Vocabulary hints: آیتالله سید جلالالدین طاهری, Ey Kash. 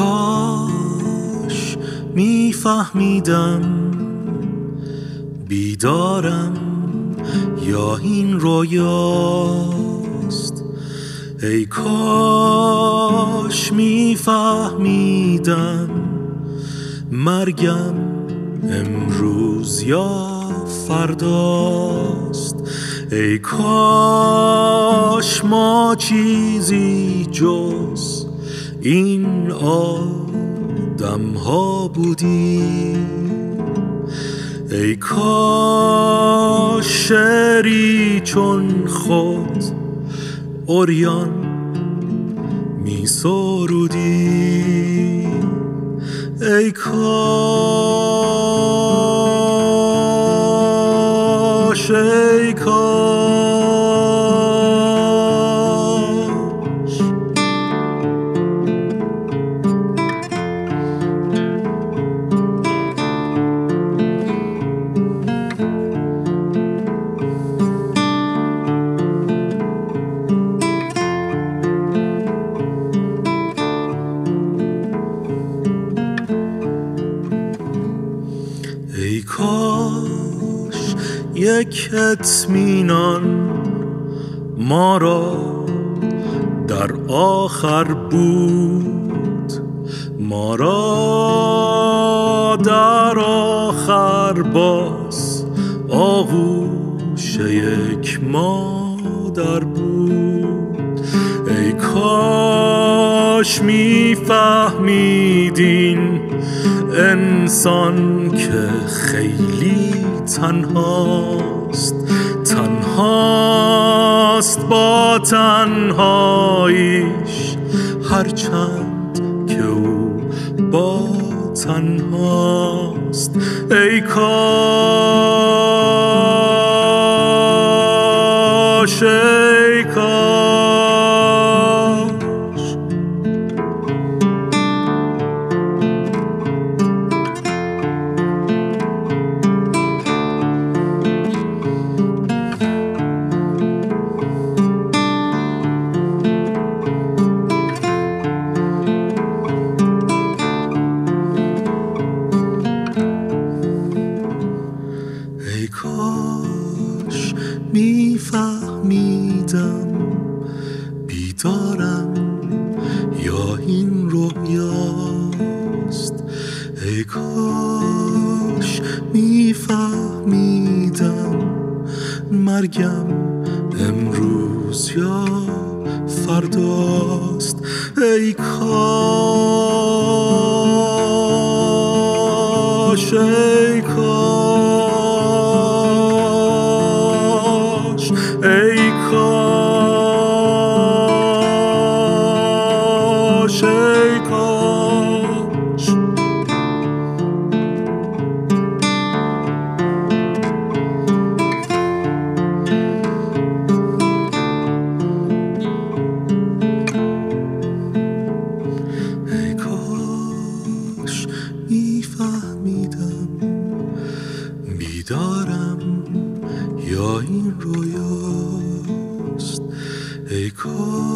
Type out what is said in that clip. کاش میفهمیدم بیدارم یا این رویاست. ای کاش میفهمیدم مرگم امروز یا فرداست. ای کاش ما چیزی جز این آدم ها بودیم. ای کاش شعری چون خود عریان می سرودیم. ای کاش ای کاش ای کاش یک اطمینان ما را در آخر بود، ما را در آخر باز آغوش یک مادر بود. ای کاش میفهمیدین انسان که خیلی تنهاست، تنهاست با تنهاییش، هرچند که او با تنهاست. ای کاش ای کاش ای کاش میفهمیدم بیدارم یا این رویاست. ای کاش میفهمیدم مرگم امروز یا فرداست. ای کاش ای کاش بیدارم یا این رویاست. ای کاش